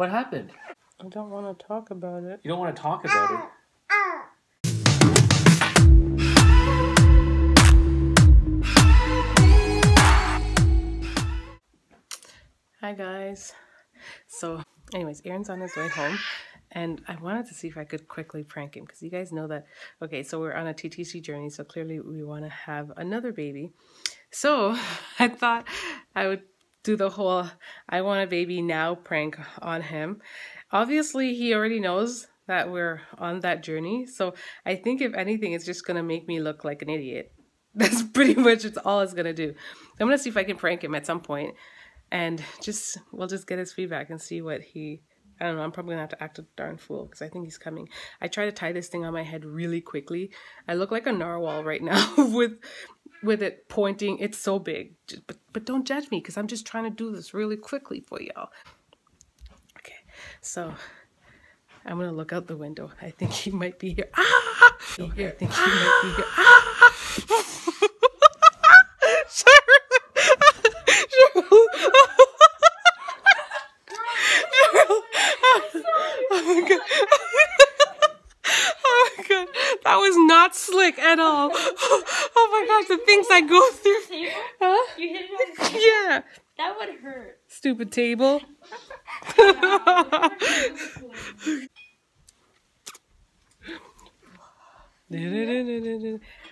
What happened? I don't want to talk about it. You don't want to talk about it? Hi guys. So anyways, Aaron's on his way home and I wanted to see if I could quickly prank him because you guys know that, okay, so we're on a TTC journey, so clearly we want to have another baby. So I thought I would do the whole I want a baby now prank on him. Obviously, he already knows that we're on that journey. So I think if anything, it's just going to make me look like an idiot. That's pretty much all it's going to do. I'm going to see if I can prank him at some point. And just, we'll just get his feedback and see what he, I don't know, I'm probably going to have to act a darn fool because I think he's coming. I try to tie this thing on my head really quickly. I look like a narwhal right now with it pointing. It's so big. But don't judge me because I'm just trying to do this really quickly for y'all. Okay, so I'm going to look out the window. I think he might be here. Ah! I think he might be here. Ah! Oh my god. Oh my god. That was not slick at all. Oh my god, the things I go through. Huh? You hit it on the table? Yeah. That would hurt. Stupid table.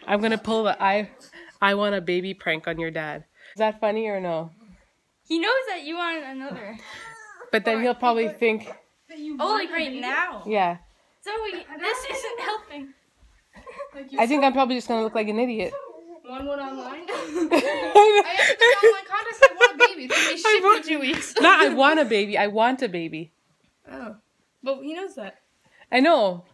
I'm gonna pull the I want a baby prank on your dad. Is that funny or no? He knows that you want another. But then he'll probably think, oh, like right now. Yeah. So this isn't helping. I think I'm probably just gonna look like an idiot. One online. I have to online contest. I want a baby. It's gonna be shit for 2 weeks. No, I want a baby. I want a baby. Oh, but he knows that. I know,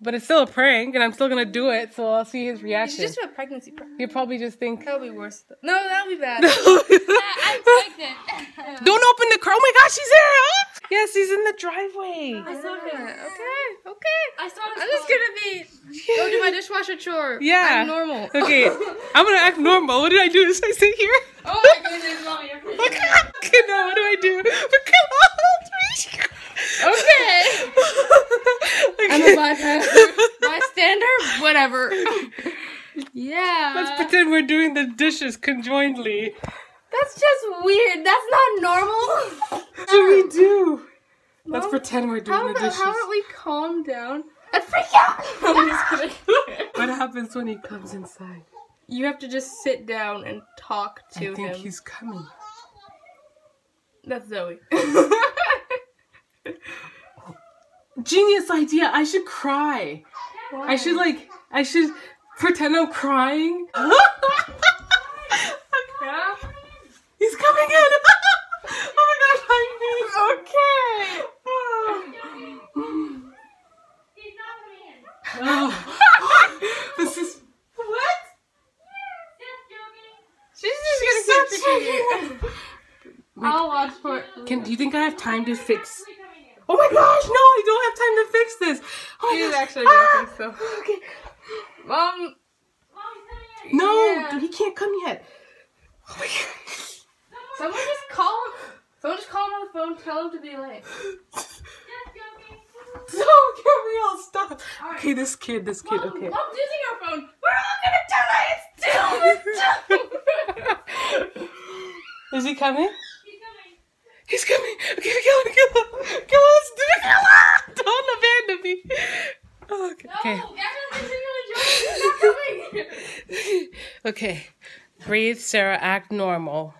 but it's still a prank, and I'm still gonna do it. So I'll see his reaction. You should just do a pregnancy prank. He'll probably just think that'll be worse. Though. No, that'll be bad. I'm pregnant. Don't open the car. Oh my gosh, she's here. Huh? Yes, he's in the driveway. I saw him. Okay, okay. I saw him. I'm just gonna be go do my dishwasher chore. Yeah. Act normal. Okay. I'm gonna act normal. What did I do? Should I sit here? Oh my goodness, mommy. Okay, now what do I do? Okay. I'm a bystander. Bystander? Whatever. Yeah. Let's pretend we're doing the dishes conjointly. That's just weird. That's not normal. What do we do? Mom, let's pretend we're doing the dishes. How about we calm down and freak out? I'm just kidding. What happens when he comes inside? You have to just sit down and talk to him. I think he's coming. That's Zoe. Genius idea. I should cry. Why? I should pretend I'm crying. He's coming in! Oh my god, I'm okay! Oh. He's not coming in. Oh. This is. What? Just joking. She's just gonna sit here. I'll watch for it. Do you think I have time to fix? Oh my gosh, no, I don't have time to fix this! Oh, she is actually joking, so. Okay. Mom. Mom's coming in. No, yeah. He can't come yet. Oh my god. Someone just call him. Someone just call him on the phone. Tell him to be late. Just joking. Don't get real. Stop. Right. Okay, this kid. Mom, okay. Mom's using our phone. We're all gonna die. It's still. Is he coming? He's coming. Okay, kill him. Don't abandon me. Oh, okay. No, everyone's enjoying. He's not coming. Okay, breathe, Sarah. Act normal.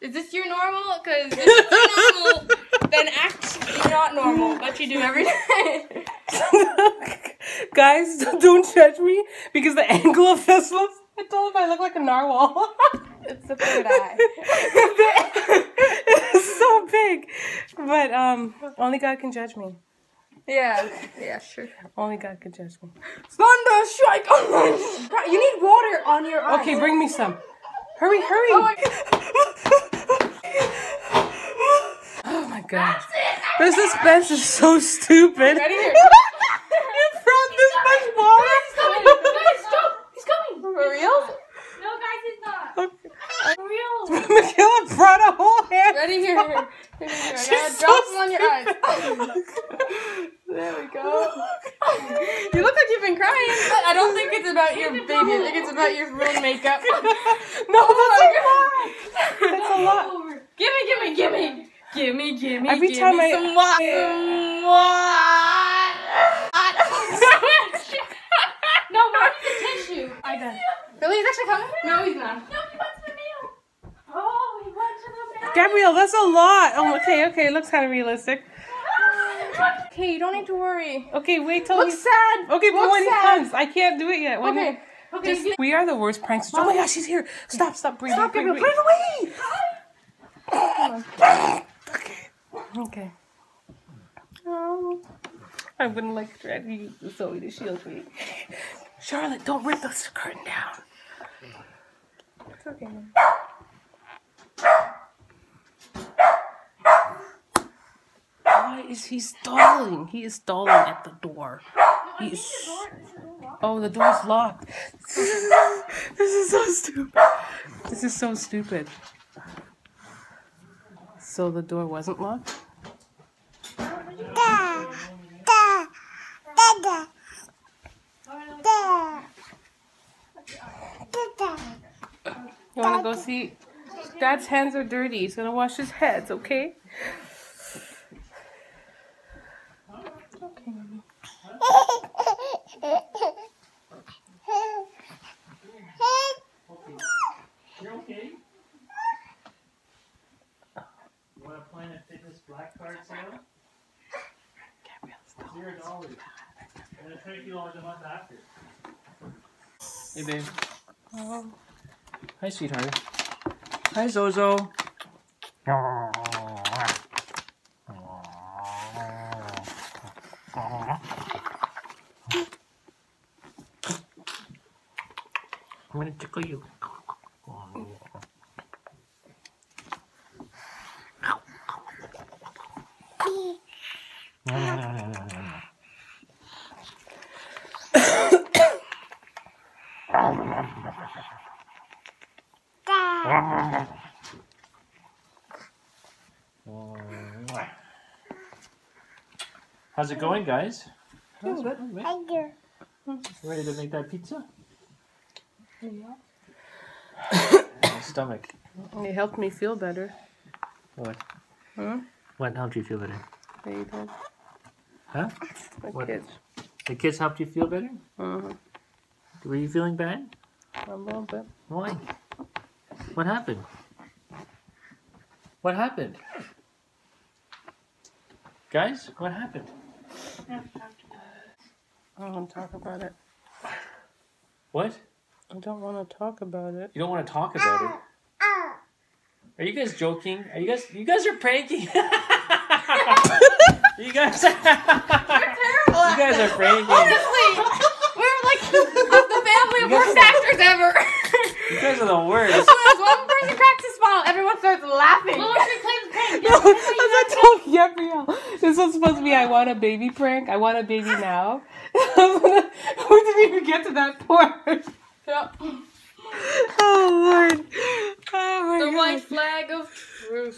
Is this your normal? Because if it's normal, then act not normal, but you do every day. Guys, don't judge me because the angle of this looks. I told him I look like a narwhal. It's the third eye. It's so big, but only God can judge me. Yeah, sure. Only God can judge me. Thunder strike! You need water on your eyes. Okay, bring me some. Hurry! Oh my god. The suspense is so stupid. Ready? You brought this much water? He's coming! Guys, stop! He's coming! For real? No, guys, he's not. Okay. For real? Michaela brought a whole hand. Ready? Here. She's Drop them on your eyes. There we go. You look like you've been crying. But I don't think it's about your baby. I think it's about your ruined makeup. No, that's a lot. That's a lot. Gimme. Every time I... Some water. No, I need the tissue. I got it. Billy is actually coming? No, he's not. No, he wants the meal. Oh, he wants the meal. Gabrielle, that's a lot. Oh, okay. It looks kind of realistic. Okay, you don't need to worry. Okay, wait till Looks sad. Okay, but when he comes, I can't do it yet. When okay. Just, we are the worst pranksters. Oh my gosh, she's here. Stop, breathe. Stop, Gabrielle. Put it away. Okay. Oh. I wouldn't like to use the Zoe to shield me. Charlotte, don't rip the curtain down. It's okay. Man. Why is he stalling? He is stalling at the door. No, he is... The door's locked. This is so stupid. So the door wasn't locked? You wanna go see? Dad's hands are dirty. He's gonna wash his hands, okay? You're okay? You wanna plan a fitness black card sale? $0. I'm gonna take you all the month after. Hey, babe. Oh. Hi, sweetheart. Hi, Zozo. I'm gonna tickle you. How's it going, guys? How's it going? Ready to make that pizza? Yeah. My stomach. It helped me feel better. What? Huh? What helped you feel better? They did. Huh? The kids. The kids helped you feel better? Uh-huh. Were you feeling bad? A little bit. Why? What happened? What happened? Guys, what happened? I don't want to talk about it. What? I don't want to talk about it. You don't want to talk about it? Are you guys joking? Are you guys are pranking? You guys are terrible. You guys are pranking. Honestly, we're like the family of worst actors ever. You guys are the worst. One person cracks a smile, everyone starts laughing. Well, Gabrielle, this was supposed to be I want a baby prank. I want a baby now. We didn't even get to that part. Yep. Oh Lord! Oh my God! The white flag of truth.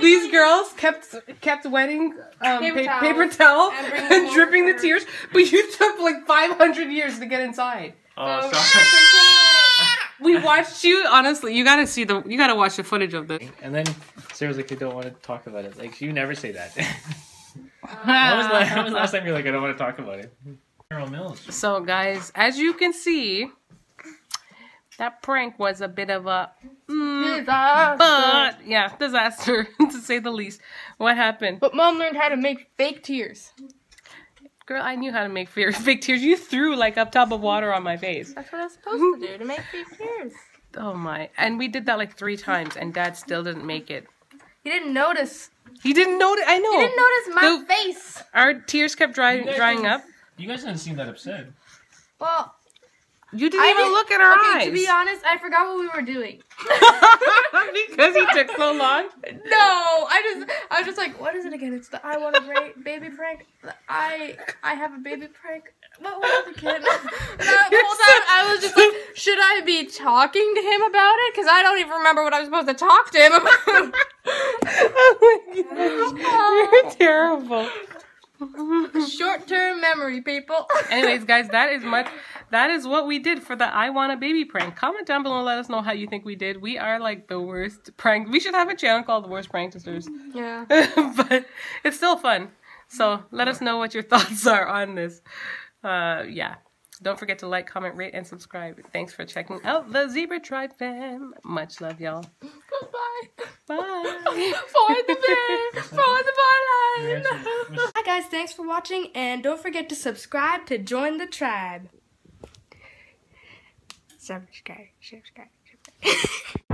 These girls kept wetting paper towel and dripping the tears, but you took like 500 years to get inside. Oh, we watched you. Honestly, you gotta watch the footage of this. And then Sarah's like, I don't want to talk about it. Like you never say that. When was the last time you're like, I don't want to talk about it? So guys, as you can see, that prank was a bit of a disaster to say the least. What happened? But Mom learned how to make fake tears. Girl, I knew how to make fake tears. You threw like a tub of water on my face. That's what I was supposed to do, to make fake tears. Oh my. And we did that like 3 times and Dad still didn't make it. He didn't notice. I know. He didn't notice my face. Our tears kept drying up. You guys didn't seem that upset. Well, You didn't even look at her eyes. To be honest, I forgot what we were doing. Because he took so long? No, I was just like, what is it again? It's the I want a baby prank. I have a baby prank. What was the kid? That whole time I was just like, should I be talking to him about it? Because I don't even remember what I was supposed to talk to him about. Oh my gosh. Oh. You're terrible. Short-term memory, people. Anyways, guys, that is what we did for the I Want a Baby prank. Comment down below and let us know how you think we did. We are like the worst prank. We should have a channel called The Worst Pranksters. Yeah. But it's still fun. So let us know what your thoughts are on this. Yeah. Don't forget to like, comment, rate, and subscribe. Thanks for checking out the Zebra Tribe Fam. Much love, y'all. Bye. Bye. For the bear. For the bar line. Hi, guys. Thanks for watching. And don't forget to subscribe to join the tribe. Subscribe.